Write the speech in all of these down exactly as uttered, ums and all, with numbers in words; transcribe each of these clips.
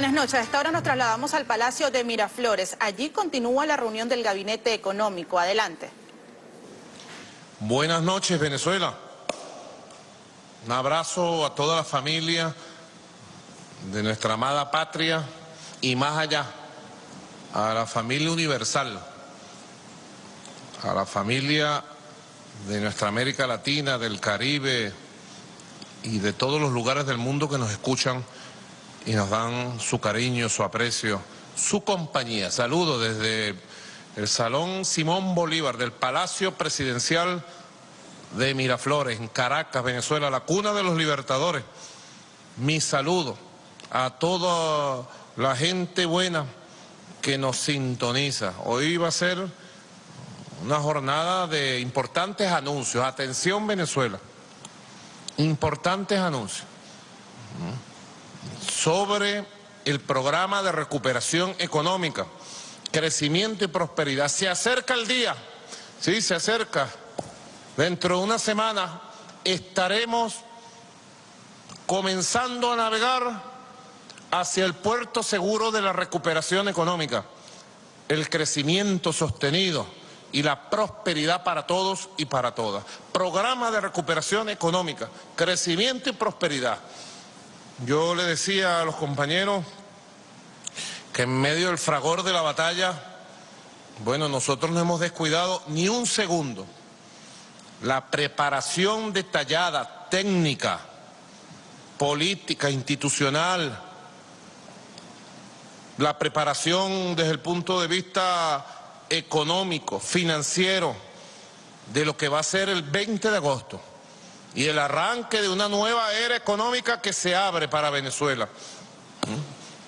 Buenas noches, a esta hora nos trasladamos al Palacio de Miraflores. Allí continúa la reunión del Gabinete Económico. Adelante. Buenas noches, Venezuela. Un abrazo a toda la familia de nuestra amada patria y más allá, a la familia universal, a la familia de nuestra América Latina, del Caribe y de todos los lugares del mundo que nos escuchan y nos dan su cariño, su aprecio, su compañía. Saludo desde el Salón Simón Bolívar del Palacio Presidencial de Miraflores, en Caracas, Venezuela, la cuna de los libertadores. Mi saludo a toda la gente buena que nos sintoniza. Hoy va a ser una jornada de importantes anuncios. Atención, Venezuela. Importantes anuncios sobre el programa de recuperación económica, crecimiento y prosperidad. Se acerca el día, sí, se acerca. Dentro de una semana estaremos comenzando a navegar hacia el puerto seguro de la recuperación económica, el crecimiento sostenido y la prosperidad para todos y para todas. Programa de recuperación económica, crecimiento y prosperidad. Yo le decía a los compañeros que en medio del fragor de la batalla, bueno, nosotros no hemos descuidado ni un segundo la preparación detallada, técnica, política, institucional, la preparación desde el punto de vista económico, financiero, de lo que va a ser el veinte de agosto y el arranque de una nueva era económica que se abre para Venezuela.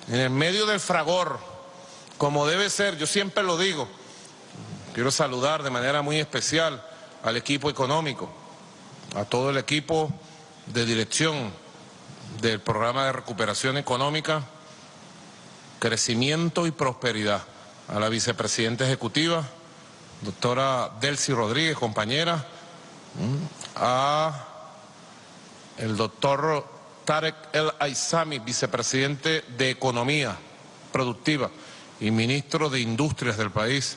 En el medio del fragor, como debe ser, yo siempre lo digo, quiero saludar de manera muy especial al equipo económico, a todo el equipo de dirección del programa de recuperación económica, crecimiento y prosperidad, a la vicepresidenta ejecutiva, doctora Delcy Rodríguez, compañera, a el doctor Tareck El Aissami, vicepresidente de Economía Productiva y ministro de Industrias del país,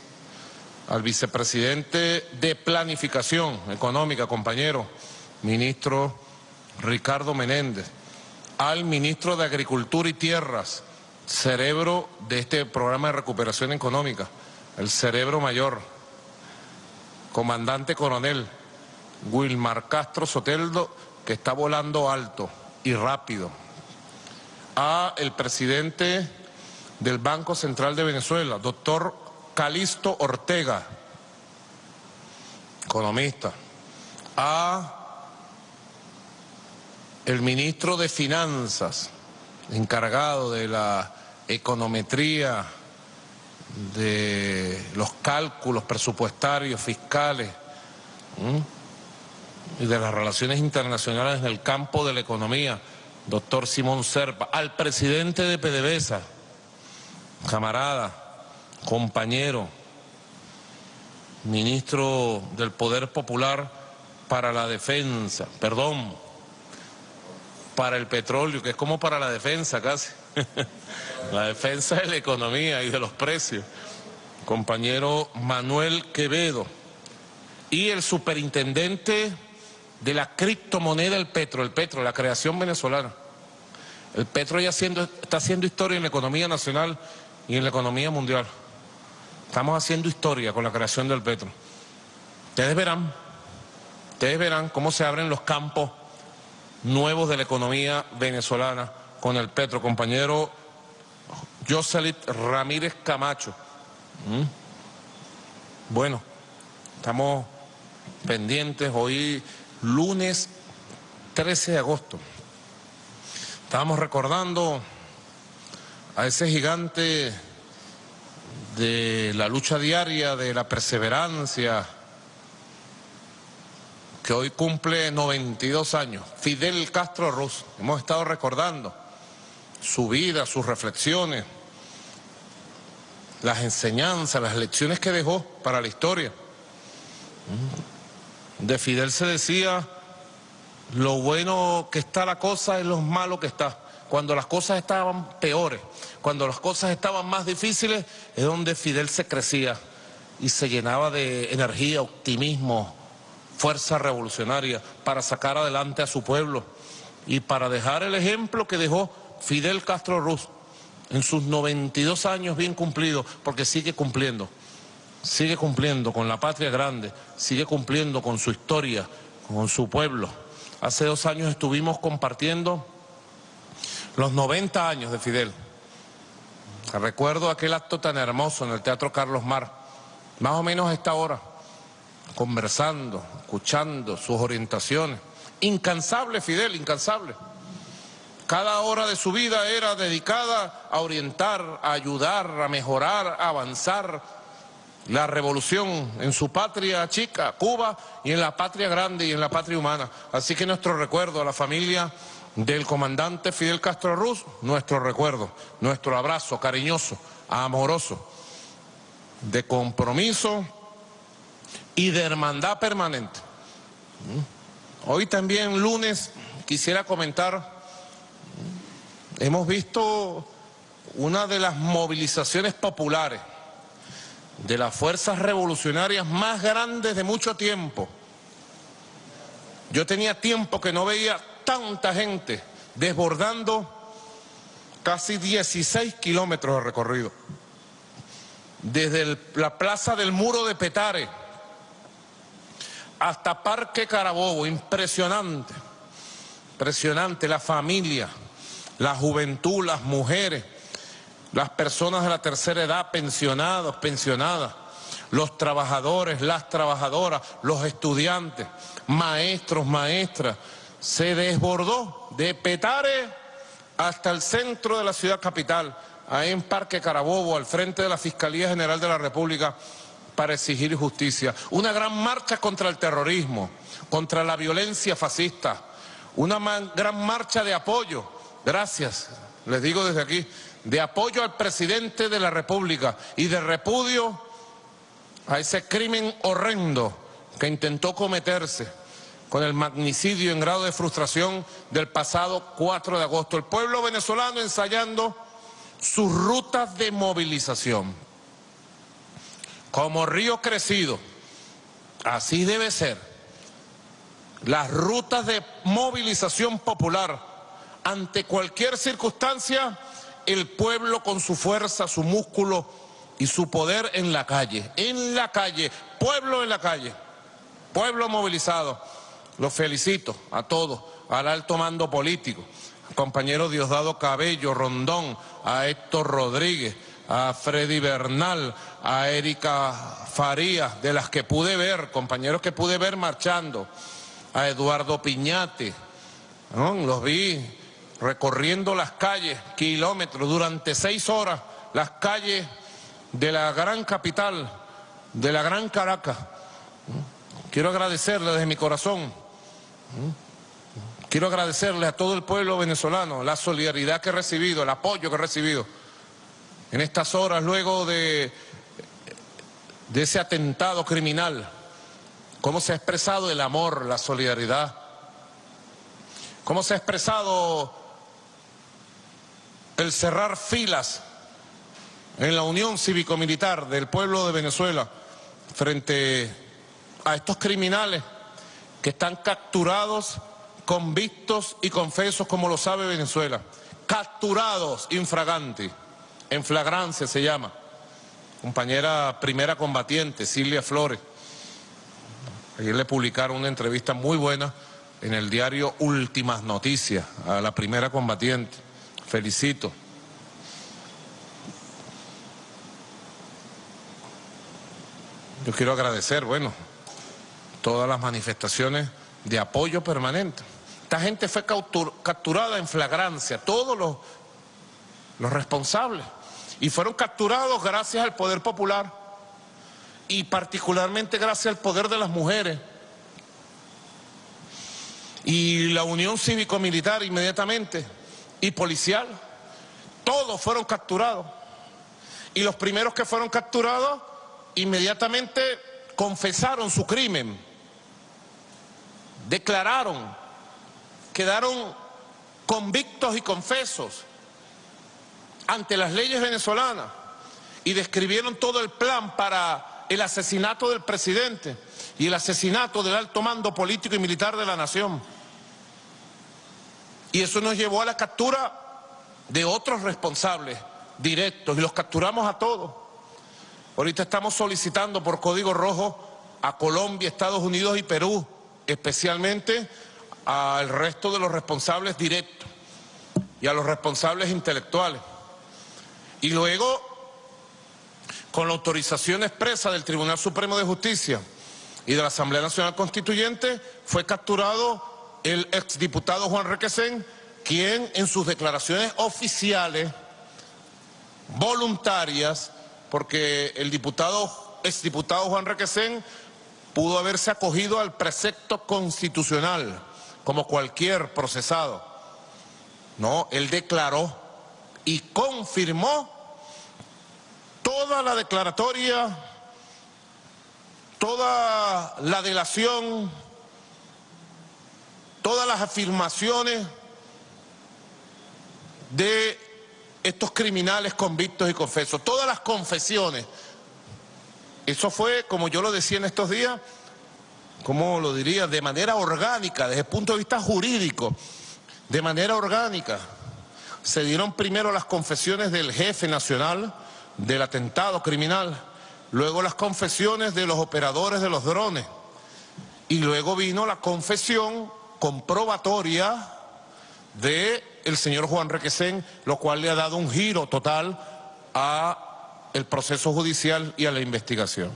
al vicepresidente de Planificación Económica, compañero, ministro Ricardo Menéndez, al ministro de Agricultura y Tierras, cerebro de este programa de recuperación económica, el cerebro mayor, comandante coronel Wilmar Castro Soteldo, que está volando alto y rápido, a el presidente del Banco Central de Venezuela, doctor Calixto Ortega, economista, a el ministro de Finanzas, encargado de la econometría, de los cálculos presupuestarios, fiscales, ¿m? y de las relaciones internacionales en el campo de la economía, doctor Simón Serpa, al presidente de P D V S A, camarada, compañero, ministro del Poder Popular para la Defensa, perdón, para el petróleo, que es como para la defensa casi, la defensa de la economía y de los precios, compañero Manuel Quevedo, y el superintendente de la criptomoneda, el Petro, el Petro, la creación venezolana. El Petro ya haciendo, está haciendo historia en la economía nacional y en la economía mundial. Estamos haciendo historia con la creación del Petro. Ustedes verán, ustedes verán cómo se abren los campos nuevos de la economía venezolana con el Petro, compañero Joselit Ramírez Camacho. ¿Mm? Bueno, estamos pendientes. Hoy lunes trece de agosto. Estamos recordando a ese gigante de la lucha diaria, de la perseverancia, que hoy cumple noventa y dos años, Fidel Castro Ruz. Hemos estado recordando su vida, sus reflexiones, las enseñanzas, las lecciones que dejó para la historia. De Fidel se decía, lo bueno que está la cosa es lo malo que está. Cuando las cosas estaban peores, cuando las cosas estaban más difíciles, es donde Fidel se crecía y se llenaba de energía, optimismo, fuerza revolucionaria para sacar adelante a su pueblo y para dejar el ejemplo que dejó Fidel Castro Ruz en sus noventa y dos años bien cumplidos, porque sigue cumpliendo, sigue cumpliendo con la patria grande, sigue cumpliendo con su historia, con su pueblo. Hace dos años estuvimos compartiendo los noventa años de Fidel. Recuerdo aquel acto tan hermoso en el Teatro Carlos Mar, más o menos a esta hora, conversando, escuchando sus orientaciones. Incansable Fidel, incansable. Cada hora de su vida era dedicada a orientar, a ayudar, a mejorar, a avanzar la revolución en su patria chica, Cuba, y en la patria grande y en la patria humana. Así que nuestro recuerdo a la familia del comandante Fidel Castro Ruz, nuestro recuerdo, nuestro abrazo cariñoso, amoroso, de compromiso y de hermandad permanente. Hoy también, lunes, quisiera comentar, hemos visto una de las movilizaciones populares, de las fuerzas revolucionarias más grandes de mucho tiempo. Yo tenía tiempo que no veía tanta gente desbordando casi dieciséis kilómetros de recorrido. Desde el, la plaza del Muro de Petare hasta Parque Carabobo, impresionante, impresionante, la familia, la juventud, las mujeres, las personas de la tercera edad, pensionados, pensionadas, los trabajadores, las trabajadoras, los estudiantes, maestros, maestras. Se desbordó de Petare hasta el centro de la ciudad capital, ahí en Parque Carabobo, al frente de la Fiscalía General de la República, para exigir justicia. Una gran marcha contra el terrorismo, contra la violencia fascista, una gran marcha de apoyo, gracias, les digo desde aquí, de apoyo al presidente de la República y de repudio a ese crimen horrendo que intentó cometerse con el magnicidio en grado de frustración del pasado cuatro de agosto. El pueblo venezolano ensayando sus rutas de movilización. Como río crecido, así debe ser. Las rutas de movilización popular. Ante cualquier circunstancia, el pueblo con su fuerza, su músculo y su poder en la calle. En la calle, pueblo en la calle, pueblo movilizado. Los felicito a todos, al alto mando político, al compañero Diosdado Cabello, Rondón, a Héctor Rodríguez, a Freddy Bernal, a Erika Faría, de las que pude ver, compañeros que pude ver marchando, a Eduardo Piñate, ¿no? Los vi recorriendo las calles, kilómetros, durante seis horas, las calles de la gran capital, de la gran Caracas. Quiero agradecerle desde mi corazón. Quiero agradecerles a todo el pueblo venezolano la solidaridad que he recibido, el apoyo que he recibido en estas horas luego de, de ese atentado criminal. Cómo se ha expresado el amor, la solidaridad, cómo se ha expresado el cerrar filas en la unión cívico-militar del pueblo de Venezuela frente a estos criminales que están capturados, convictos y confesos, como lo sabe Venezuela. Capturados infraganti, en flagrancia se llama. Compañera primera combatiente, Cilia Flores. Ayer le publicaron una entrevista muy buena en el diario Últimas Noticias a la primera combatiente. Felicito. Yo quiero agradecer, bueno, todas las manifestaciones de apoyo permanente. Esta gente fue capturada en flagrancia, todos los, los responsables, y fueron capturados gracias al poder popular y particularmente gracias al poder de las mujeres. Y la unión cívico-militar inmediatamente, y policial, todos fueron capturados. Y los primeros que fueron capturados inmediatamente confesaron su crimen. Declararon, quedaron convictos y confesos ante las leyes venezolanas, y describieron todo el plan para el asesinato del presidente y el asesinato del alto mando político y militar de la nación. Y eso nos llevó a la captura de otros responsables directos, y los capturamos a todos. Ahorita estamos solicitando por código rojo a Colombia, Estados Unidos y Perú, especialmente al resto de los responsables directos y a los responsables intelectuales. Y luego, con la autorización expresa del Tribunal Supremo de Justicia y de la Asamblea Nacional Constituyente, fue capturado el exdiputado Juan Requesens, quien en sus declaraciones oficiales, voluntarias, porque el diputado, exdiputado Juan Requesens pudo haberse acogido al precepto constitucional, como cualquier procesado. No, él declaró y confirmó toda la declaratoria, toda la delación, todas las afirmaciones de estos criminales convictos y confesos, todas las confesiones. Eso fue, como yo lo decía en estos días, como lo diría, de manera orgánica, desde el punto de vista jurídico, de manera orgánica. Se dieron primero las confesiones del jefe nacional del atentado criminal, luego las confesiones de los operadores de los drones, y luego vino la confesión comprobatoria de el señor Juan Requesens, lo cual le ha dado un giro total a el proceso judicial y a la investigación.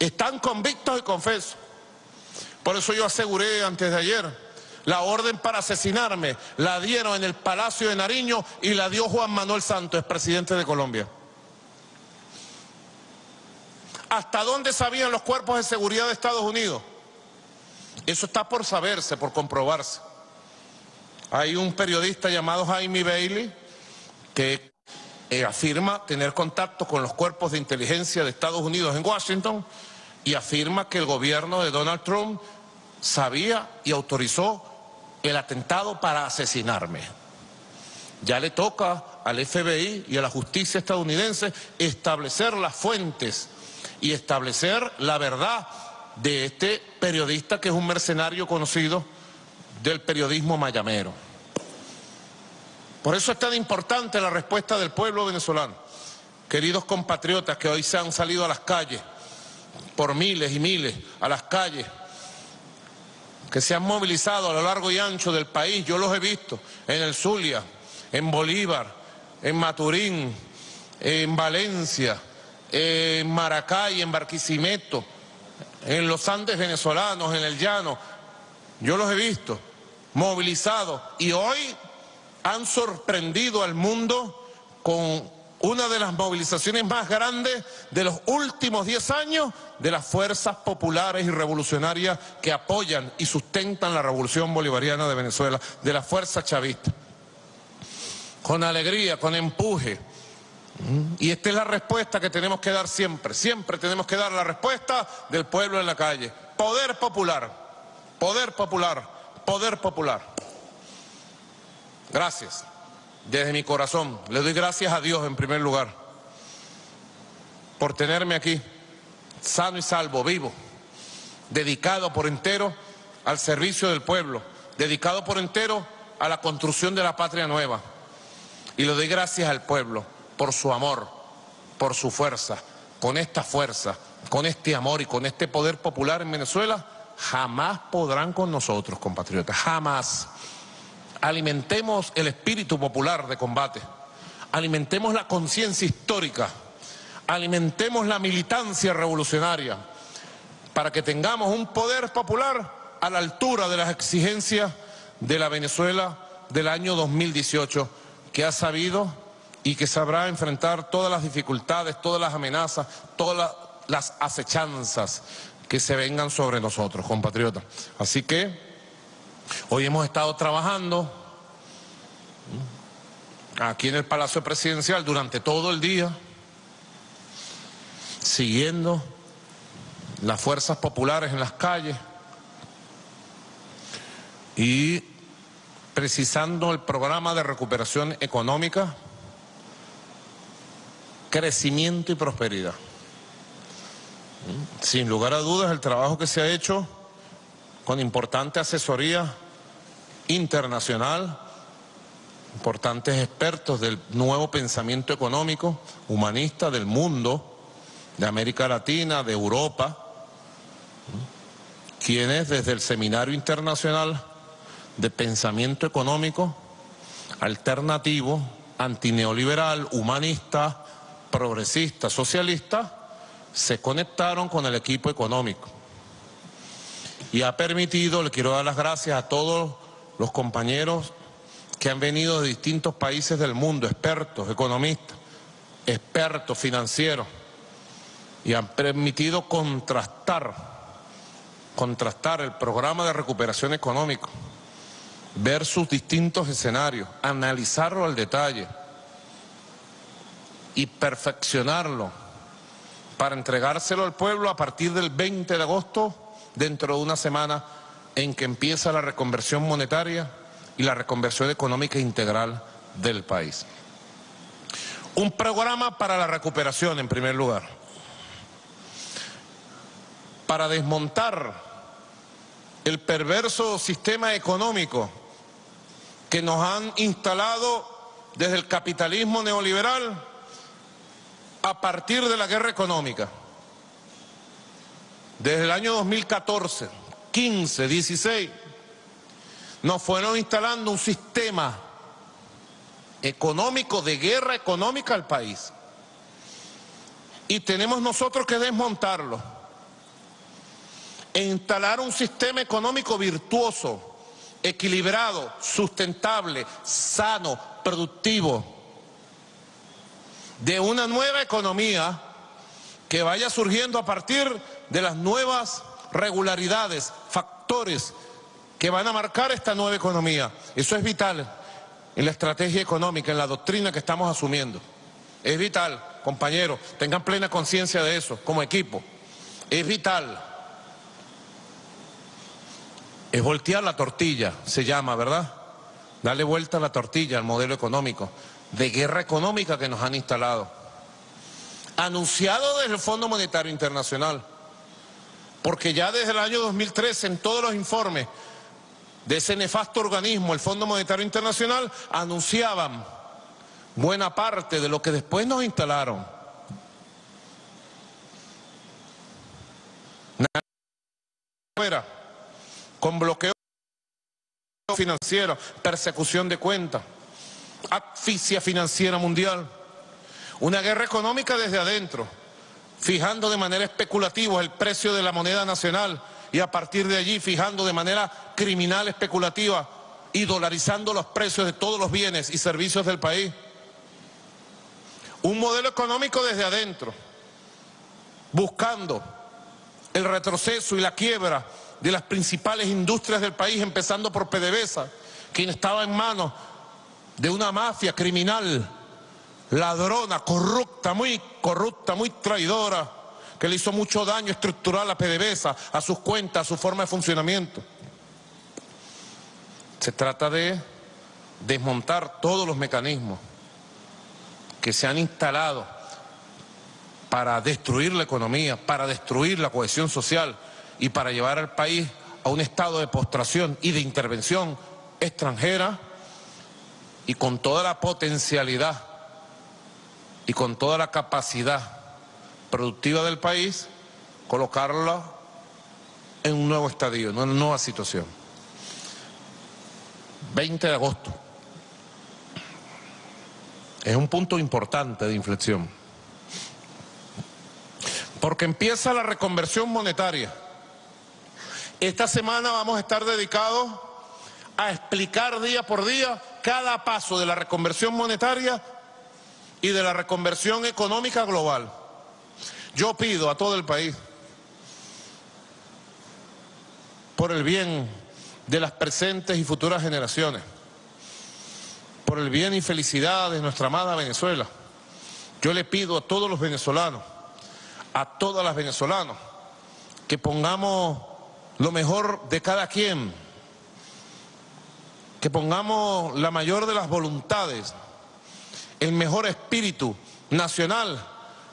Están convictos y confesos. Por eso yo aseguré antes de ayer, la orden para asesinarme la dieron en el Palacio de Nariño y la dio Juan Manuel Santos, presidente de Colombia. ¿Hasta dónde sabían los cuerpos de seguridad de Estados Unidos? Eso está por saberse, por comprobarse. Hay un periodista llamado Jaime Bailey que eh, afirma tener contacto con los cuerpos de inteligencia de Estados Unidos en Washington, y afirma que el gobierno de Donald Trump sabía y autorizó el atentado para asesinarme. Ya le toca al F B I y a la justicia estadounidense establecer las fuentes y establecer la verdad de este periodista, que es un mercenario conocido del periodismo mayamero. Por eso es tan importante la respuesta del pueblo venezolano. Queridos compatriotas que hoy se han salido a las calles, por miles y miles, a las calles, que se han movilizado a lo largo y ancho del país, yo los he visto en el Zulia, en Bolívar, en Maturín, en Valencia, en Maracay, en Barquisimeto, en los Andes venezolanos, en el Llano. Yo los he visto movilizados, y hoy han sorprendido al mundo con una de las movilizaciones más grandes de los últimos diez años de las fuerzas populares y revolucionarias que apoyan y sustentan la revolución bolivariana de Venezuela, de la fuerza chavista. Con alegría, con empuje. Y esta es la respuesta que tenemos que dar siempre. Siempre tenemos que dar la respuesta del pueblo en la calle. Poder popular, poder popular, poder popular. Gracias. Desde mi corazón, le doy gracias a Dios en primer lugar por tenerme aquí, sano y salvo, vivo, dedicado por entero al servicio del pueblo, dedicado por entero a la construcción de la patria nueva. Y le doy gracias al pueblo por su amor, por su fuerza. Con esta fuerza, con este amor y con este poder popular en Venezuela, jamás podrán con nosotros, compatriotas, jamás. Alimentemos el espíritu popular de combate, alimentemos la conciencia histórica, alimentemos la militancia revolucionaria, para que tengamos un poder popular a la altura de las exigencias de la Venezuela del año dos mil dieciocho, que ha sabido y que sabrá enfrentar todas las dificultades, todas las amenazas, todas las acechanzas que se vengan sobre nosotros, compatriotas. Así que hoy hemos estado trabajando aquí en el Palacio Presidencial durante todo el día, siguiendo las fuerzas populares en las calles, y precisando el programa de recuperación económica, crecimiento y prosperidad. Sin lugar a dudas, el trabajo que se ha hecho con importante asesoría internacional, importantes expertos del nuevo pensamiento económico, humanista del mundo, de América Latina, de Europa, quienes desde el Seminario Internacional de Pensamiento Económico, alternativo, antineoliberal, humanista, progresista, socialista, se conectaron con el equipo económico y ha permitido, le quiero dar las gracias a todos los compañeros que han venido de distintos países del mundo, expertos, economistas, expertos financieros, y han permitido contrastar, contrastar el programa de recuperación económica, ver sus distintos escenarios, analizarlo al detalle y perfeccionarlo para entregárselo al pueblo a partir del veinte de agosto, dentro de una semana en que empieza la reconversión monetaria y la reconversión económica integral del país. Un programa para la recuperación, en primer lugar, para desmontar el perverso sistema económico que nos han instalado desde el capitalismo neoliberal a partir de la guerra económica. Desde el año dos mil catorce, quince, dieciséis, nos fueron instalando un sistema económico de guerra económica al país. Y tenemos nosotros que desmontarlo e instalar un sistema económico virtuoso, equilibrado, sustentable, sano, productivo, de una nueva economía que vaya surgiendo a partir de las nuevas regularidades, factores que van a marcar esta nueva economía. Eso es vital en la estrategia económica, en la doctrina que estamos asumiendo. Es vital, compañeros, tengan plena conciencia de eso como equipo. Es vital. Es voltear la tortilla, se llama, ¿verdad? Darle vuelta a la tortilla al modelo económico de guerra económica que nos han instalado, anunciado desde el Fondo Monetario Internacional, porque ya desde el año dos mil trece en todos los informes de ese nefasto organismo, el Fondo Monetario Internacional, anunciaban buena parte de lo que después nos instalaron. Con bloqueo financiero, persecución de cuentas, asfixia financiera mundial, una guerra económica desde adentro, fijando de manera especulativa el precio de la moneda nacional y a partir de allí fijando de manera criminal especulativa y dolarizando los precios de todos los bienes y servicios del país. Un modelo económico desde adentro, buscando el retroceso y la quiebra de las principales industrias del país, empezando por P D V S A, quien estaba en manos de una mafia criminal, ladrona, corrupta, muy corrupta, muy traidora, que le hizo mucho daño estructural a P D V S A, a sus cuentas, a su forma de funcionamiento. Se trata de desmontar todos los mecanismos que se han instalado para destruir la economía, para destruir la cohesión social y para llevar al país a un estado de postración y de intervención extranjera, y con toda la potencialidad y con toda la capacidad productiva del país, colocarla en un nuevo estadio, en una nueva situación. veinte de agosto. Es un punto importante de inflexión, porque empieza la reconversión monetaria. Esta semana vamos a estar dedicados a explicar día por día cada paso de la reconversión monetaria y de la reconversión económica global. Yo pido a todo el país, por el bien de las presentes y futuras generaciones, por el bien y felicidad de nuestra amada Venezuela, yo le pido a todos los venezolanos, a todas las venezolanas, que pongamos lo mejor de cada quien, que pongamos la mayor de las voluntades, el mejor espíritu nacional,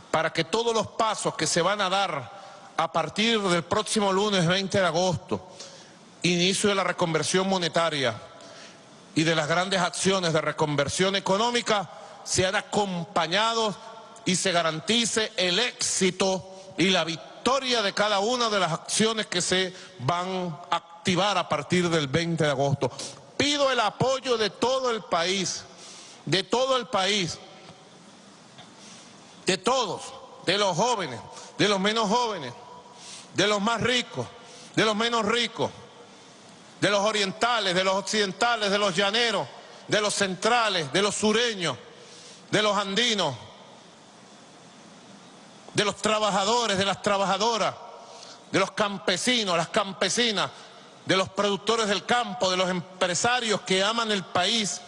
para que todos los pasos que se van a dar a partir del próximo lunes veinte de agosto, inicio de la reconversión monetaria y de las grandes acciones de reconversión económica, sean acompañados y se garantice el éxito y la victoria de cada una de las acciones que se van a activar a partir del veinte de agosto. Pido el apoyo de todo el país, de todo el país, de todos, de los jóvenes, de los menos jóvenes, de los más ricos, de los menos ricos, de los orientales, de los occidentales, de los llaneros, de los centrales, de los sureños, de los andinos, de los trabajadores, de las trabajadoras, de los campesinos, las campesinas, de los productores del campo, de los empresarios que aman el país.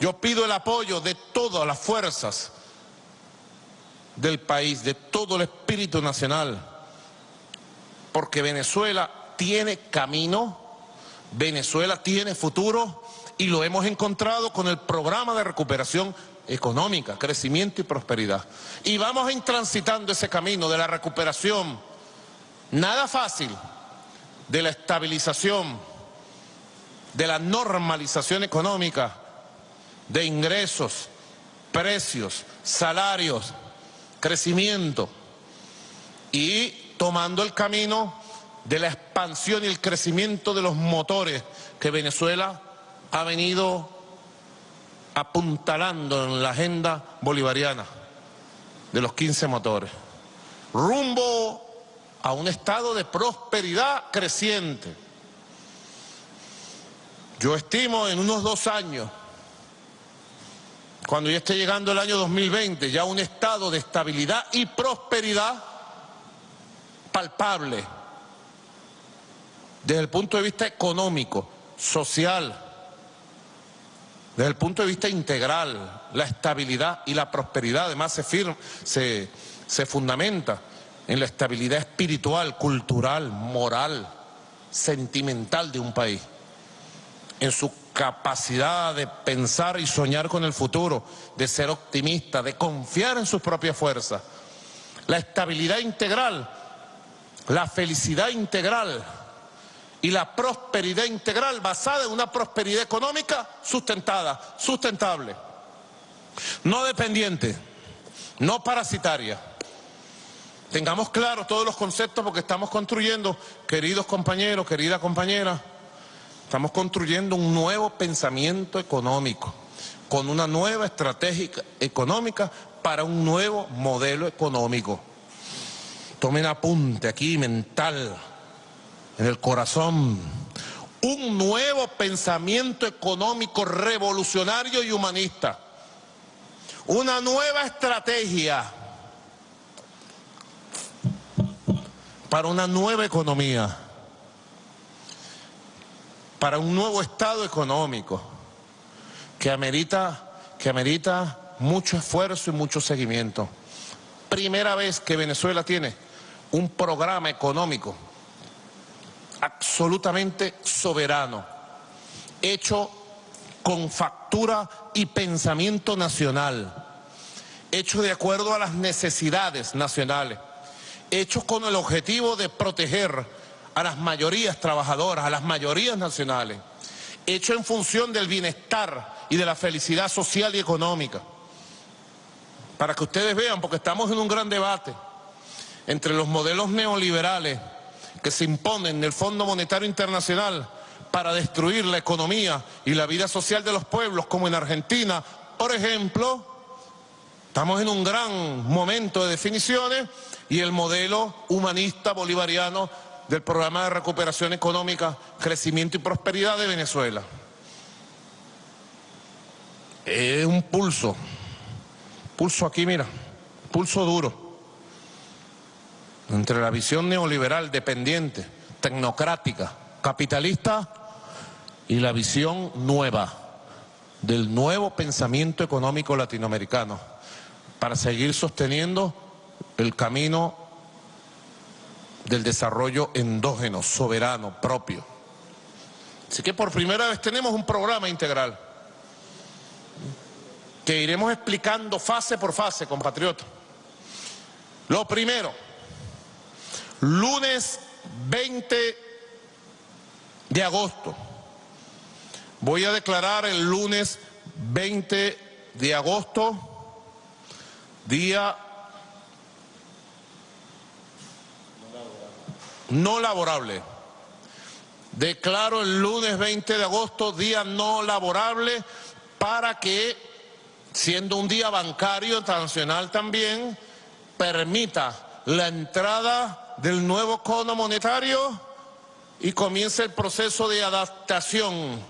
Yo pido el apoyo de todas las fuerzas del país, de todo el espíritu nacional, porque Venezuela tiene camino, Venezuela tiene futuro, y lo hemos encontrado con el programa de recuperación económica, crecimiento y prosperidad. Y vamos a ir transitando ese camino de la recuperación, nada fácil, de la estabilización, de la normalización económica, de ingresos, precios, salarios, crecimiento, y tomando el camino de la expansión y el crecimiento de los motores que Venezuela ha venido apuntalando en la agenda bolivariana de los quince motores, rumbo a un estado de prosperidad creciente. Yo estimo en unos dos años, cuando ya esté llegando el año dos mil veinte, ya un estado de estabilidad y prosperidad palpable desde el punto de vista económico, social, desde el punto de vista integral. La estabilidad y la prosperidad además se, firma, se, se fundamenta en la estabilidad espiritual, cultural, moral, sentimental de un país, en su capacidad de pensar y soñar con el futuro, de ser optimista, de confiar en sus propias fuerzas. La estabilidad integral, la felicidad integral y la prosperidad integral basada en una prosperidad económica sustentada, sustentable, no dependiente, no parasitaria. Tengamos claros todos los conceptos, porque estamos construyendo, queridos compañeros, querida compañera, estamos construyendo un nuevo pensamiento económico, con una nueva estrategia económica para un nuevo modelo económico. Tomen apunte aquí mental, en el corazón, un nuevo pensamiento económico revolucionario y humanista, una nueva estrategia para una nueva economía, para un nuevo estado económico que amerita, que amerita mucho esfuerzo y mucho seguimiento. Primera vez que Venezuela tiene un programa económico absolutamente soberano, hecho con factura y pensamiento nacional, hecho de acuerdo a las necesidades nacionales, hecho con el objetivo de proteger a las mayorías trabajadoras, a las mayorías nacionales, hecho en función del bienestar y de la felicidad social y económica. Para que ustedes vean, porque estamos en un gran debate entre los modelos neoliberales que se imponen del Fondo Monetario Internacional para destruir la economía y la vida social de los pueblos, como en Argentina, por ejemplo. Estamos en un gran momento de definiciones, y el modelo humanista bolivariano del programa de recuperación económica, crecimiento y prosperidad de Venezuela. Es un pulso, pulso aquí, mira, pulso duro, entre la visión neoliberal, dependiente, tecnocrática, capitalista, y la visión nueva, del nuevo pensamiento económico latinoamericano, para seguir sosteniendo el camino del desarrollo endógeno, soberano, propio. Así que por primera vez tenemos un programa integral que iremos explicando fase por fase, compatriotas. Lo primero, lunes veinte de agosto. Voy a declarar el lunes veinte de agosto, día no laborable. Declaro el lunes veinte de agosto día no laborable para que, siendo un día bancario internacional también, permita la entrada del nuevo Fondo Monetario y comience el proceso de adaptación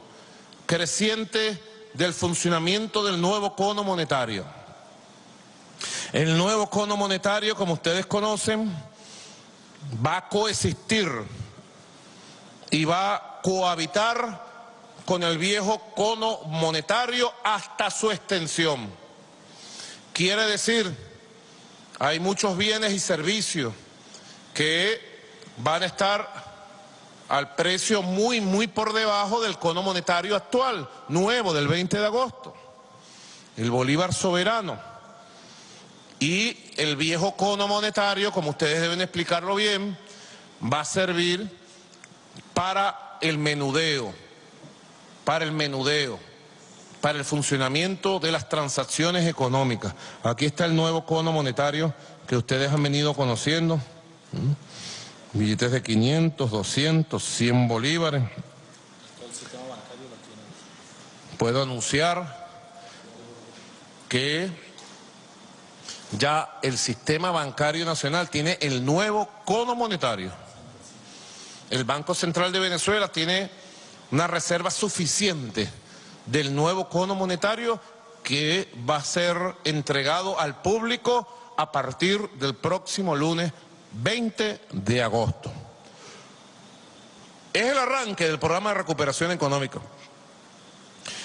creciente del funcionamiento del nuevo Fondo Monetario. El nuevo Fondo Monetario, como ustedes conocen, va a coexistir y va a cohabitar con el viejo cono monetario hasta su extensión. Quiere decir, hay muchos bienes y servicios que van a estar al precio muy, muy por debajo del cono monetario actual, nuevo, del veinte de agosto. El Bolívar Soberano y el viejo cono monetario, como ustedes deben explicarlo bien, va a servir para el menudeo, para el menudeo, para el funcionamiento de las transacciones económicas. Aquí está el nuevo cono monetario que ustedes han venido conociendo. Billetes de quinientos, doscientos, cien bolívares. Puedo anunciar que ya el sistema bancario nacional tiene el nuevo cono monetario. El Banco Central de Venezuela tiene una reserva suficiente del nuevo cono monetario que va a ser entregado al público a partir del próximo lunes veinte de agosto. Es el arranque del programa de recuperación económica.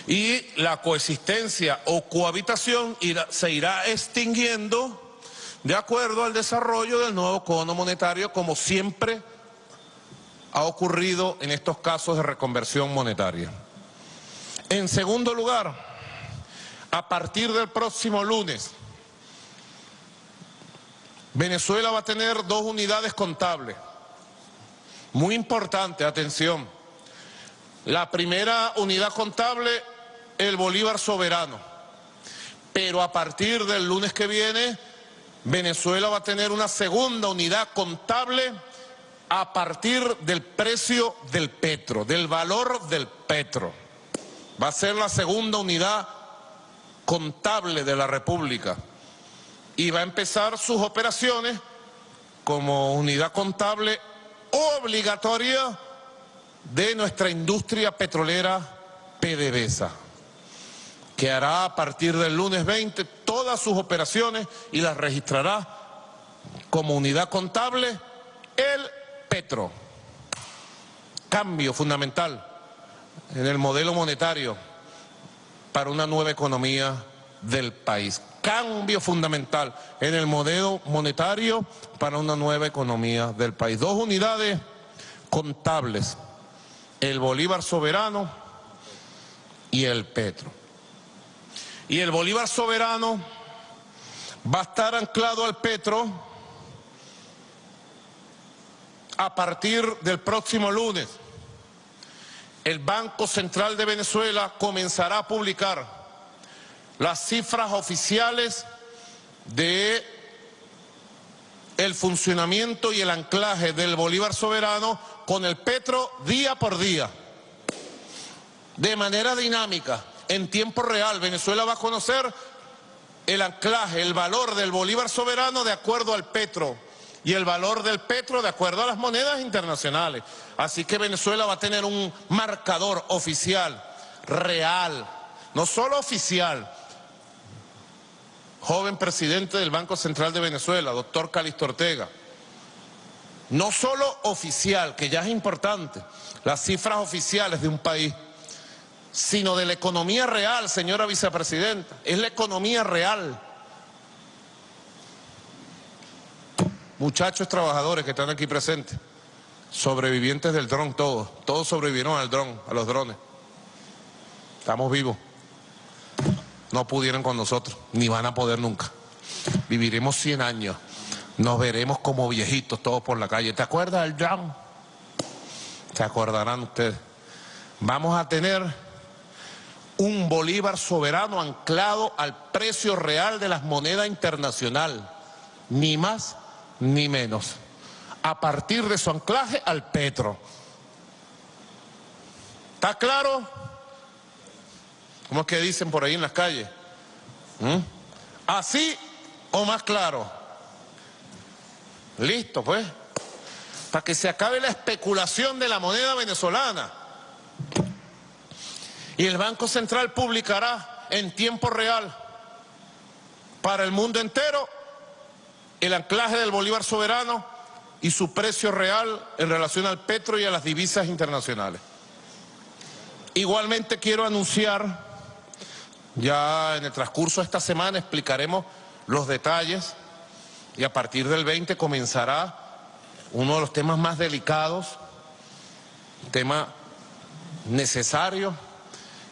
Y la coexistencia o cohabitación irá, se irá extinguiendo de acuerdo al desarrollo del nuevo cono monetario, como siempre ha ocurrido en estos casos de reconversión monetaria. En segundo lugar, a partir del próximo lunes, Venezuela va a tener dos unidades contables. Muy importante, atención. La primera unidad contable, el Bolívar Soberano. Pero a partir del lunes que viene, Venezuela va a tener una segunda unidad contable a partir del precio del petro, del valor del petro. Va a ser la segunda unidad contable de la República y va a empezar sus operaciones como unidad contable obligatoria de nuestra industria petrolera P D V S A, que hará a partir del lunes veinte todas sus operaciones y las registrará como unidad contable el Petro. Cambio fundamental en el modelo monetario para una nueva economía del país. Cambio fundamental en el modelo monetario para una nueva economía del país. Dos unidades contables, el Bolívar Soberano y el Petro. Y el Bolívar Soberano va a estar anclado al Petro a partir del próximo lunes. El Banco Central de Venezuela comenzará a publicar las cifras oficiales de el funcionamiento y el anclaje del Bolívar Soberano con el Petro día por día, de manera dinámica, en tiempo real. Venezuela va a conocer el anclaje, el valor del Bolívar Soberano de acuerdo al Petro, y el valor del petro de acuerdo a las monedas internacionales. Así que Venezuela va a tener un marcador oficial, real, no solo oficial. Joven presidente del Banco Central de Venezuela, doctor Calixto Ortega. No solo oficial, que ya es importante, las cifras oficiales de un país, sino de la economía real, señora vicepresidenta. Es la economía real. Muchachos trabajadores que están aquí presentes, Sobrevivientes del dron todos. Todos sobrevivieron al dron, a los drones. Estamos vivos. No pudieron con nosotros, ni van a poder nunca. Viviremos cien años. Nos veremos como viejitos todos por la calle. ¿Te acuerdas del dron? Se acordarán ustedes. Vamos a tener un bolívar soberano anclado al precio real de las monedas internacional. Ni más ni menos. A partir de su anclaje al Petro. ¿Está claro? ¿Cómo es que dicen por ahí en las calles? ¿Mm? ¿Así o más claro? Listo, pues. Para que se acabe la especulación de la moneda venezolana. Y el Banco Central publicará en tiempo real para el mundo entero el anclaje del bolívar soberano y su precio real en relación al petro y a las divisas internacionales. Igualmente quiero anunciar, ya en el transcurso de esta semana explicaremos los detalles y a partir del veinte comenzará uno de los temas más delicados, tema necesario,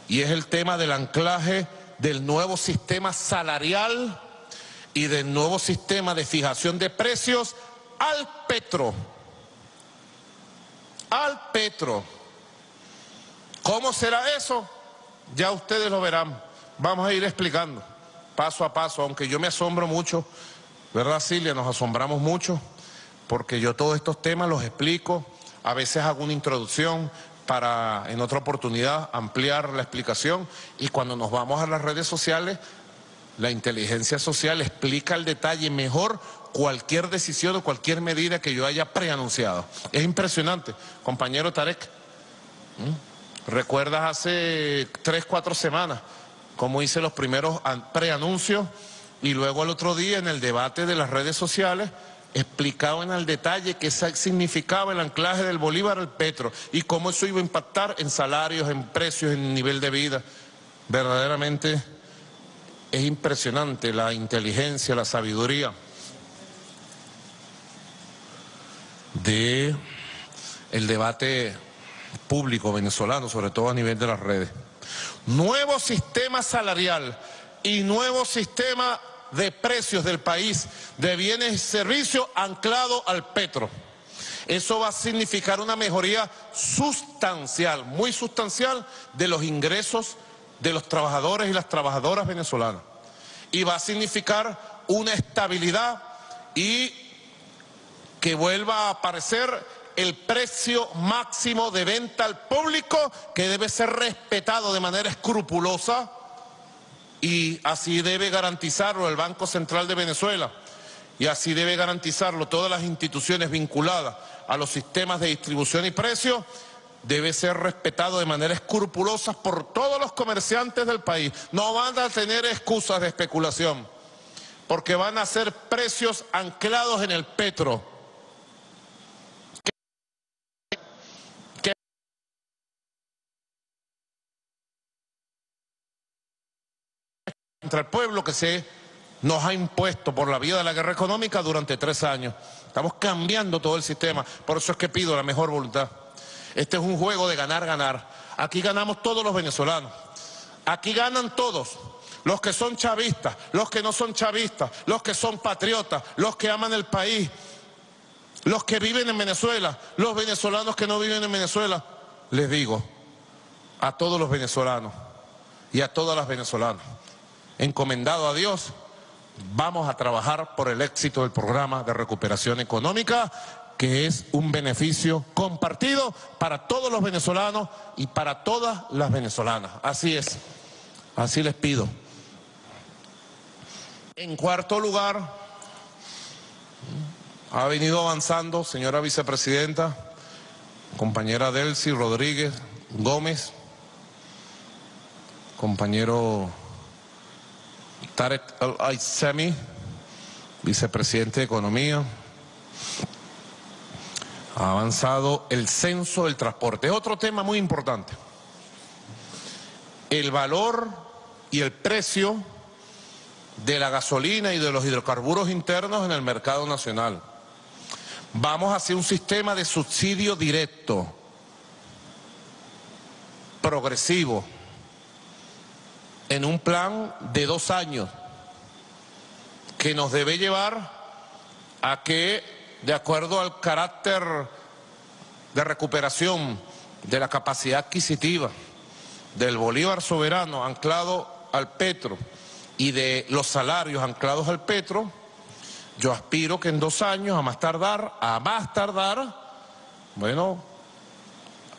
y es el tema del anclaje del nuevo sistema salarial y del nuevo sistema de fijación de precios al Petro. Al Petro. ¿Cómo será eso? Ya ustedes lo verán. Vamos a ir explicando paso a paso, aunque yo me asombro mucho, ¿verdad, Cilia? Nos asombramos mucho porque yo todos estos temas los explico, a veces hago una introducción para en otra oportunidad ampliar la explicación y cuando nos vamos a las redes sociales, la inteligencia social explica al detalle mejor cualquier decisión o cualquier medida que yo haya preanunciado. Es impresionante, compañero Tareck. ¿Mm? ¿Recuerdas hace tres, cuatro semanas cómo hice los primeros preanuncios y luego al otro día en el debate de las redes sociales explicaban al detalle qué significaba el anclaje del bolívar al petro y cómo eso iba a impactar en salarios, en precios, en nivel de vida? Verdaderamente es impresionante la inteligencia, la sabiduría de el debate público venezolano, sobre todo a nivel de las redes. Nuevo sistema salarial y nuevo sistema de precios del país, de bienes y servicios anclado al petro. Eso va a significar una mejoría sustancial, muy sustancial, de los ingresos de los trabajadores y las trabajadoras venezolanas. Y va a significar una estabilidad y que vuelva a aparecer el precio máximo de venta al público, que debe ser respetado de manera escrupulosa, y así debe garantizarlo el Banco Central de Venezuela y así debe garantizarlo todas las instituciones vinculadas a los sistemas de distribución y precios. Debe ser respetado de manera escrupulosa por todos los comerciantes del país. No van a tener excusas de especulación porque van a ser precios anclados en el petro. Contra el pueblo que se nos ha impuesto por la vía de la guerra económica durante tres años. Estamos cambiando todo el sistema, por eso es que pido la mejor voluntad. Este es un juego de ganar, ganar. Aquí ganamos todos los venezolanos. Aquí ganan todos, los que son chavistas, los que no son chavistas, los que son patriotas, los que aman el país, los que viven en Venezuela, los venezolanos que no viven en Venezuela. Les digo a todos los venezolanos y a todas las venezolanas, encomendado a Dios, vamos a trabajar por el éxito del programa de recuperación económica, que es un beneficio compartido para todos los venezolanos y para todas las venezolanas. Así es, así les pido. En cuarto lugar, ha venido avanzando, señora vicepresidenta, compañera Delcy Rodríguez Gómez, compañero Tareck El Aissami, vicepresidente de Economía, ha avanzado el censo del transporte. Es otro tema muy importante. El valor y el precio de la gasolina y de los hidrocarburos internos en el mercado nacional. Vamos hacia un sistema de subsidio directo, progresivo, en un plan de dos años, que nos debe llevar a que, de acuerdo al carácter de recuperación de la capacidad adquisitiva del Bolívar soberano anclado al Petro y de los salarios anclados al Petro, yo aspiro que en dos años, a más tardar, a más tardar, bueno,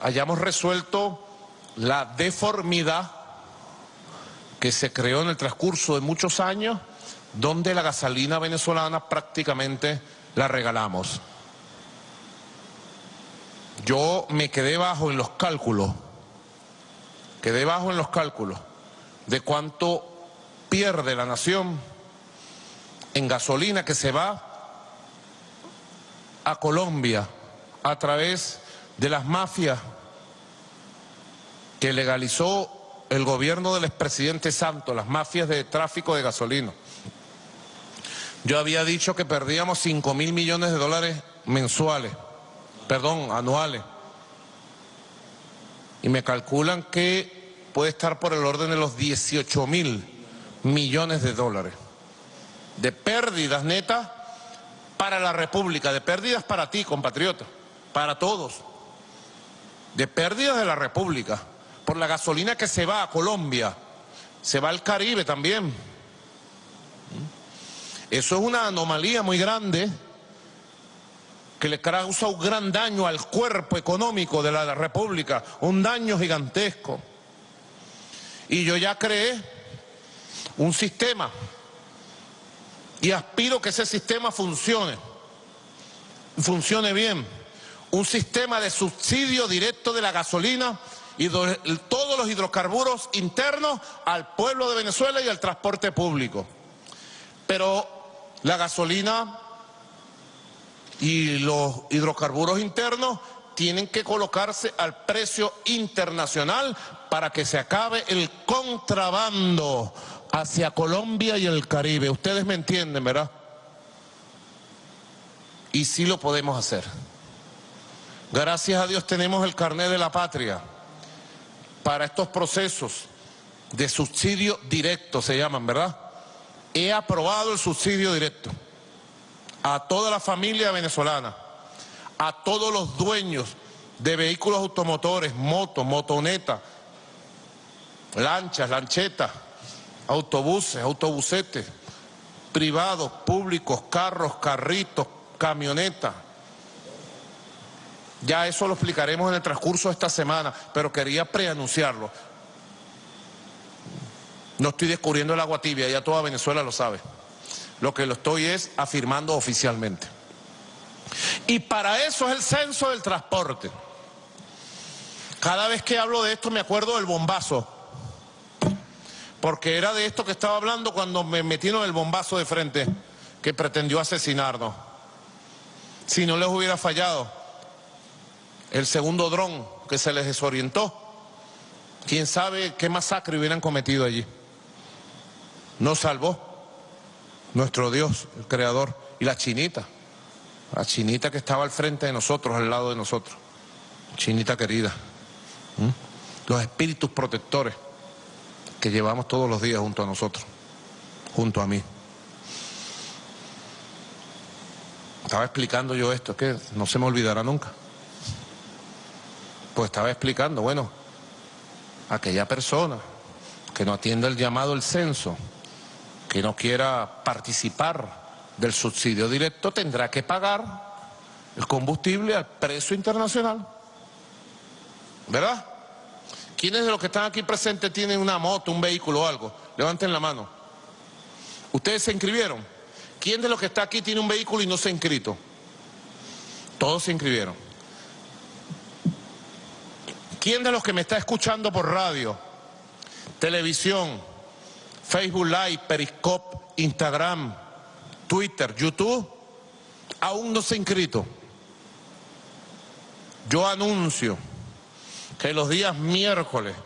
hayamos resuelto la deformidad que se creó en el transcurso de muchos años, donde la gasolina venezolana prácticamente la regalamos. Yo me quedé bajo en los cálculos, quedé bajo en los cálculos de cuánto pierde la nación en gasolina que se va a Colombia a través de las mafias que legalizó el gobierno del expresidente Santos, las mafias de tráfico de gasolina. Yo había dicho que perdíamos cinco mil millones de dólares mensuales, perdón, anuales, y me calculan que puede estar por el orden de los dieciocho mil millones de dólares de pérdidas netas para la República, de pérdidas para ti, compatriota, para todos, de pérdidas de la República, por la gasolina que se va a Colombia, se va al Caribe también. Eso es una anomalía muy grande que le causa un gran daño al cuerpo económico de la República, un daño gigantesco. Y yo ya creé un sistema y aspiro que ese sistema funcione, funcione bien. Un sistema de subsidio directo de la gasolina y de todos los hidrocarburos internos al pueblo de Venezuela y al transporte público. Pero la gasolina y los hidrocarburos internos tienen que colocarse al precio internacional para que se acabe el contrabando hacia Colombia y el Caribe. Ustedes me entienden, ¿verdad? Y sí lo podemos hacer. Gracias a Dios tenemos el Carnet de la Patria para estos procesos de subsidio directo, se llaman, ¿verdad? He aprobado el subsidio directo a toda la familia venezolana, a todos los dueños de vehículos automotores, motos, motonetas, lanchas, lanchetas, autobuses, autobusetes, privados, públicos, carros, carritos, camionetas. Ya eso lo explicaremos en el transcurso de esta semana, pero quería preanunciarlo. No estoy descubriendo el agua tibia, ya toda Venezuela lo sabe. Lo que lo estoy es afirmando oficialmente. Y para eso es el censo del transporte. Cada vez que hablo de esto me acuerdo del bombazo, porque era de esto que estaba hablando cuando me metieron el bombazo de frente, que pretendió asesinarnos. Si no les hubiera fallado el segundo dron que se les desorientó, quién sabe qué masacre hubieran cometido allí. Nos salvó nuestro Dios, el Creador, y la chinita, la chinita que estaba al frente de nosotros, al lado de nosotros, chinita querida, ¿Mm? Los espíritus protectores que llevamos todos los días junto a nosotros, junto a mí. Estaba explicando yo esto, es que no se me olvidará nunca. Pues estaba explicando, bueno, aquella persona que no atienda el llamado al censo, que no quiera participar del subsidio directo, tendrá que pagar el combustible al precio internacional, ¿verdad? ¿Quiénes de los que están aquí presentes tienen una moto, un vehículo o algo? Levanten la mano. ¿Ustedes se inscribieron? ¿Quién de los que está aquí tiene un vehículo y no se ha inscrito? Todos se inscribieron. ¿Quién de los que me está escuchando por radio, televisión, Facebook Live, Periscope, Instagram, Twitter, YouTube, aún no se ha inscrito? Yo anuncio que los días miércoles,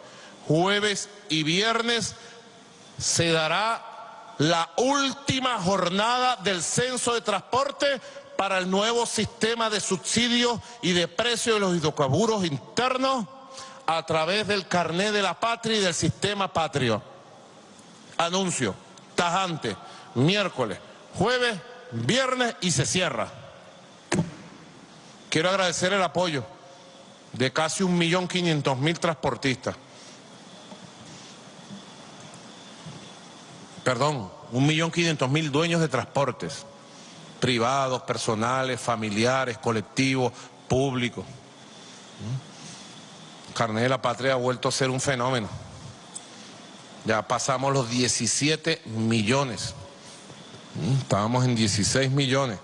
jueves y viernes se dará la última jornada del censo de transporte para el nuevo sistema de subsidios y de precios de los hidrocarburos internos a través del Carnet de la Patria y del sistema patrio. Anuncio tajante, miércoles, jueves, viernes y se cierra. Quiero agradecer el apoyo de casi un millón quinientos mil transportistas. Perdón, un millón quinientos mil dueños de transportes, privados, personales, familiares, colectivos, públicos. Carnet de la Patria ha vuelto a ser un fenómeno. Ya pasamos los diecisiete millones. Estábamos en dieciséis millones.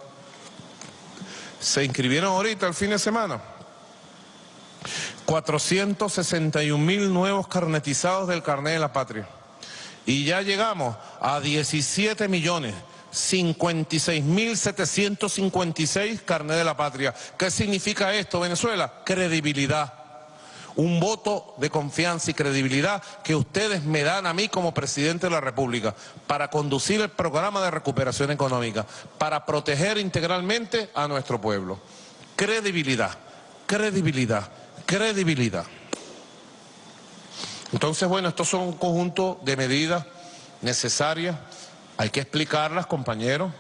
Se inscribieron ahorita el fin de semana cuatrocientos sesenta y un mil nuevos carnetizados del Carnet de la Patria. Y ya llegamos a diecisiete millones. cincuenta y seis mil setecientos cincuenta y seis Carnet de la Patria. ¿Qué significa esto, Venezuela? Credibilidad. Un voto de confianza y credibilidad que ustedes me dan a mí como presidente de la República para conducir el programa de recuperación económica, para proteger integralmente a nuestro pueblo. Credibilidad, credibilidad, credibilidad. Entonces, bueno, estos son un conjunto de medidas necesarias. Hay que explicarlas, compañeros,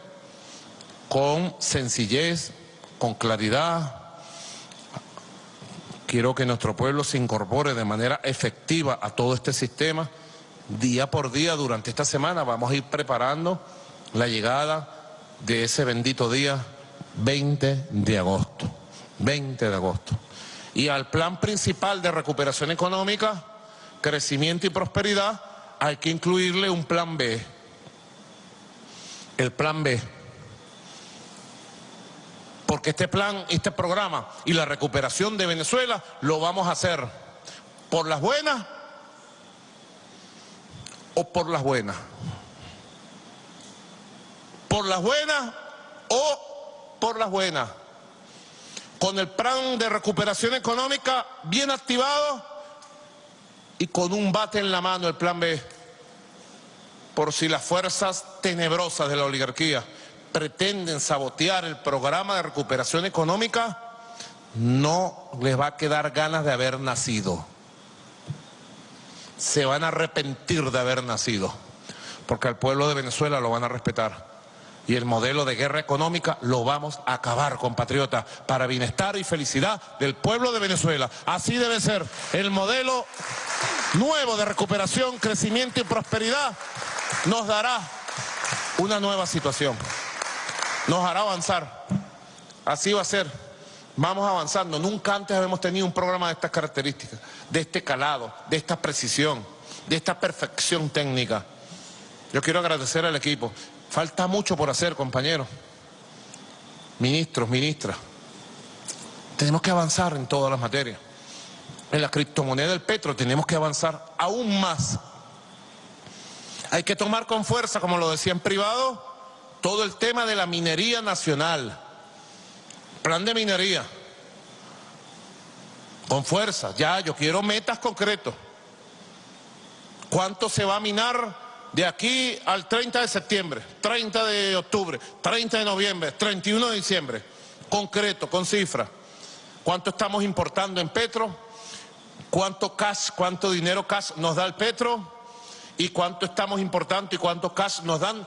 con sencillez, con claridad. Quiero que nuestro pueblo se incorpore de manera efectiva a todo este sistema. Día por día, durante esta semana, vamos a ir preparando la llegada de ese bendito día veinte de agosto. veinte de agosto. Y al plan principal de recuperación económica, crecimiento y prosperidad, hay que incluirle un plan B. El plan B. Porque este plan, este programa y la recuperación de Venezuela lo vamos a hacer por las buenas o por las buenas. Por las buenas o por las buenas. Con el plan de recuperación económica bien activado y con un bate en la mano, el plan B. Por si las fuerzas tenebrosas de la oligarquía pretenden sabotear el programa de recuperación económica, no les va a quedar ganas de haber nacido. Se van a arrepentir de haber nacido, porque al pueblo de Venezuela lo van a respetar. Y el modelo de guerra económica lo vamos a acabar, compatriotas, para bienestar y felicidad del pueblo de Venezuela. Así debe ser el modelo nuevo de recuperación, crecimiento y prosperidad. Nos dará una nueva situación. Nos hará avanzar, así va a ser, vamos avanzando. Nunca antes habíamos tenido un programa de estas características, de este calado, de esta precisión, de esta perfección técnica. Yo quiero agradecer al equipo, falta mucho por hacer, compañeros, ministros, ministras. Tenemos que avanzar en todas las materias. En la criptomoneda del Petro tenemos que avanzar aún más. Hay que tomar con fuerza, como lo decía en privado, todo el tema de la minería nacional, plan de minería, con fuerza. Ya, yo quiero metas concretas. ¿Cuánto se va a minar de aquí al treinta de septiembre, treinta de octubre, treinta de noviembre, treinta y uno de diciembre? Concreto, con cifras. ¿Cuánto estamos importando en Petro? ¿Cuánto cash, cuánto dinero cash nos da el Petro? ¿Y cuánto estamos importando y cuánto cash nos dan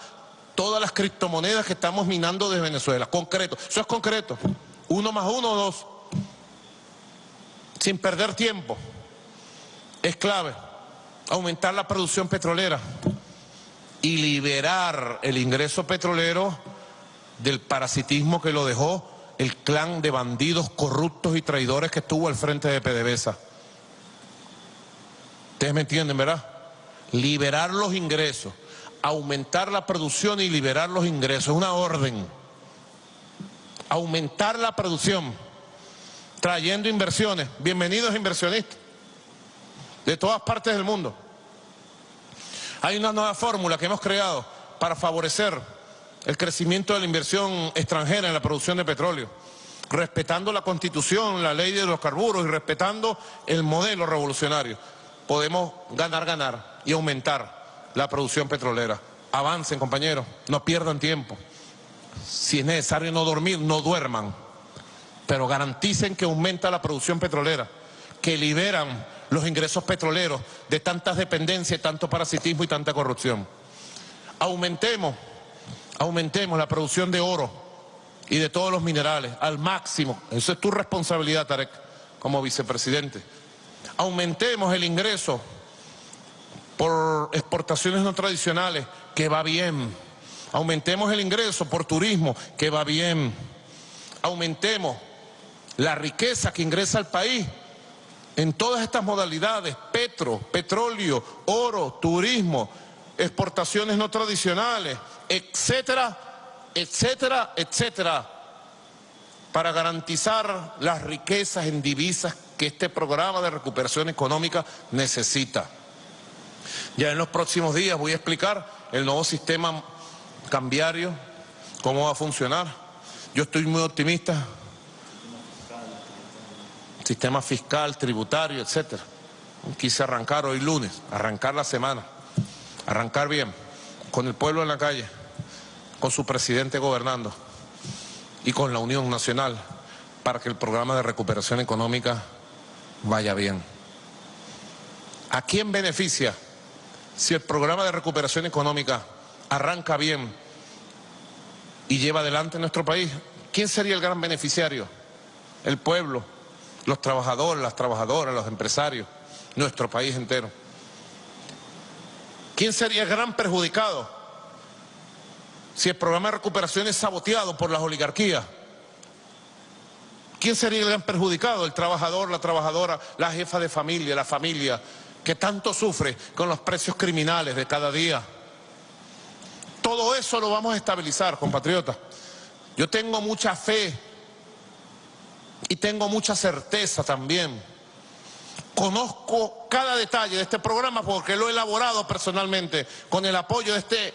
todas las criptomonedas que estamos minando de Venezuela? Concreto, eso es concreto. Uno más uno, dos. Sin perder tiempo. Es clave aumentar la producción petrolera y liberar el ingreso petrolero del parasitismo que lo dejó el clan de bandidos corruptos y traidores que estuvo al frente de P D V S A. Ustedes me entienden, ¿verdad? Liberar los ingresos, aumentar la producción y liberar los ingresos, una orden. Aumentar la producción, trayendo inversiones. Bienvenidos inversionistas de todas partes del mundo. Hay una nueva fórmula que hemos creado para favorecer el crecimiento de la inversión extranjera en la producción de petróleo, respetando la Constitución, la ley de los carburos y respetando el modelo revolucionario. Podemos ganar, ganar y aumentar la producción petrolera. Avancen, compañeros, no pierdan tiempo. si es necesario no dormir, no duerman, pero garanticen que aumenta la producción petrolera, que liberan los ingresos petroleros de tantas dependencias, tanto parasitismo y tanta corrupción. Aumentemos, aumentemos la producción de oro y de todos los minerales al máximo. Eso es tu responsabilidad, Tareck, como vicepresidente. Aumentemos el ingreso por exportaciones no tradicionales, que va bien. Aumentemos el ingreso por turismo, que va bien. Aumentemos la riqueza que ingresa al país en todas estas modalidades: petro, petróleo, oro, turismo, exportaciones no tradicionales, etcétera, etcétera, etcétera, para garantizar las riquezas en divisas que este programa de recuperación económica necesita. Ya en los próximos días voy a explicar el nuevo sistema cambiario, cómo va a funcionar. Yo estoy muy optimista. Sistema fiscal, tributario, etcétera. Quise arrancar hoy lunes, arrancar la semana, arrancar bien, con el pueblo en la calle, con su presidente gobernando y con la Unión Nacional, para que el programa de recuperación económica vaya bien. ¿A quién beneficia si el programa de recuperación económica arranca bien y lleva adelante nuestro país? ¿Quién sería el gran beneficiario? El pueblo, los trabajadores, las trabajadoras, los empresarios, nuestro país entero. ¿Quién sería el gran perjudicado si el programa de recuperación es saboteado por las oligarquías? ¿Quién sería el gran perjudicado? El trabajador, la trabajadora, la jefa de familia, la familia, que tanto sufre con los precios criminales de cada día. Todo eso lo vamos a estabilizar, compatriotas. Yo tengo mucha fe y tengo mucha certeza también. Conozco cada detalle de este programa porque lo he elaborado personalmente con el apoyo de este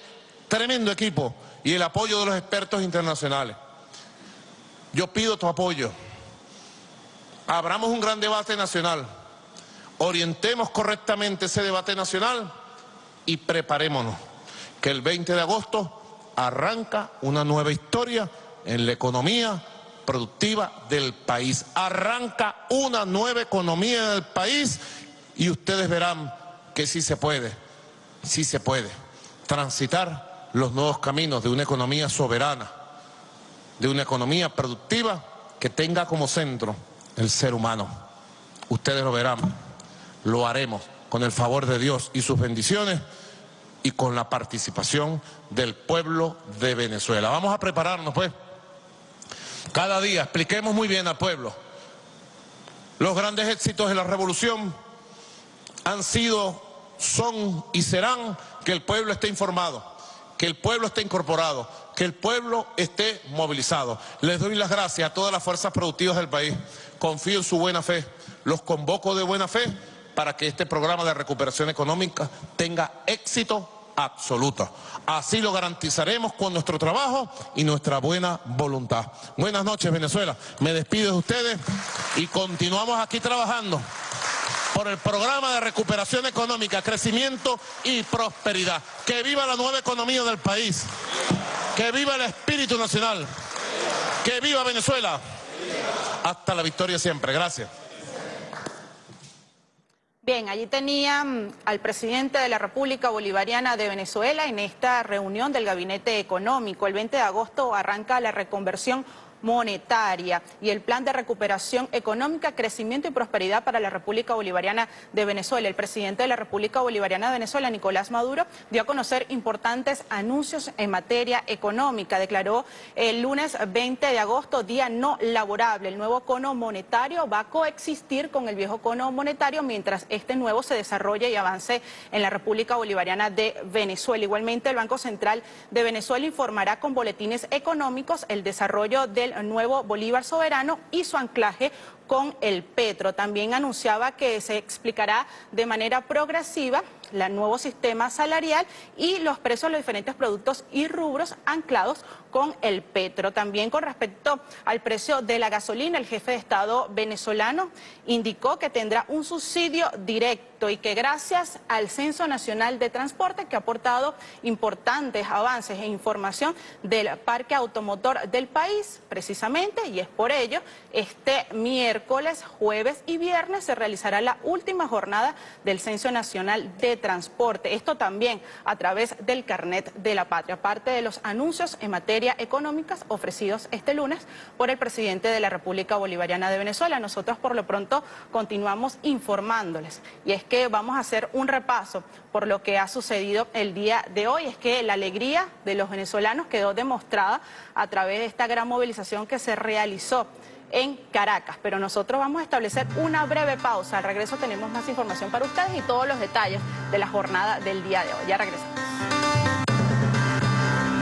tremendo equipo y el apoyo de los expertos internacionales. Yo pido tu apoyo. Abramos un gran debate nacional. Orientemos correctamente ese debate nacional y preparémonos, que el veinte de agosto arranca una nueva historia en la economía productiva del país. Arranca una nueva economía del país y ustedes verán que sí se puede, sí se puede transitar los nuevos caminos de una economía soberana, de una economía productiva que tenga como centro el ser humano. Ustedes lo verán, lo haremos con el favor de Dios y sus bendiciones, y con la participación del pueblo de Venezuela. Vamos a prepararnos, pues. Cada día expliquemos muy bien al pueblo. Los grandes éxitos de la revolución han sido, son y serán que el pueblo esté informado, que el pueblo esté incorporado, que el pueblo esté movilizado. Les doy las gracias a todas las fuerzas productivas del país. Confío en su buena fe. Los convoco de buena fe para que este programa de recuperación económica tenga éxito absoluto. Así lo garantizaremos con nuestro trabajo y nuestra buena voluntad. Buenas noches, Venezuela. Me despido de ustedes y continuamos aquí trabajando por el programa de recuperación económica, crecimiento y prosperidad. Que viva la nueva economía del país. Que viva el espíritu nacional. Que viva Venezuela. Hasta la victoria siempre. Gracias. Bien, allí tenían al presidente de la República Bolivariana de Venezuela en esta reunión del Gabinete Económico. El veinte de agosto arranca la reconversión monetaria y el plan de recuperación económica, crecimiento y prosperidad para la República Bolivariana de Venezuela. El presidente de la República Bolivariana de Venezuela, Nicolás Maduro, dio a conocer importantes anuncios en materia económica. Declaró el lunes veinte de agosto, día no laborable. El nuevo cono monetario va a coexistir con el viejo cono monetario mientras este nuevo se desarrolle y avance en la República Bolivariana de Venezuela. Igualmente, el Banco Central de Venezuela informará con boletines económicos el desarrollo del nuevo Bolívar Soberano y su anclaje con el Petro. También anunciaba que se explicará de manera progresiva el nuevo sistema salarial y los precios de los diferentes productos y rubros anclados con el Petro. También con respecto al precio de la gasolina, el jefe de Estado venezolano indicó que tendrá un subsidio directo y que gracias al Censo Nacional de Transporte, que ha aportado importantes avances e información del parque automotor del país, precisamente, y es por ello, este miércoles, jueves y viernes se realizará la última jornada del Censo Nacional de Transporte. Esto también a través del Carnet de la Patria, parte de los anuncios en materia económica ofrecidos este lunes por el presidente de la República Bolivariana de Venezuela. Nosotros por lo pronto continuamos informándoles, y es que vamos a hacer un repaso por lo que ha sucedido el día de hoy. Es que la alegría de los venezolanos quedó demostrada a través de esta gran movilización que se realizó en Caracas, pero nosotros vamos a establecer una breve pausa. Al regreso tenemos más información para ustedes y todos los detalles de la jornada del día de hoy. Ya regresamos.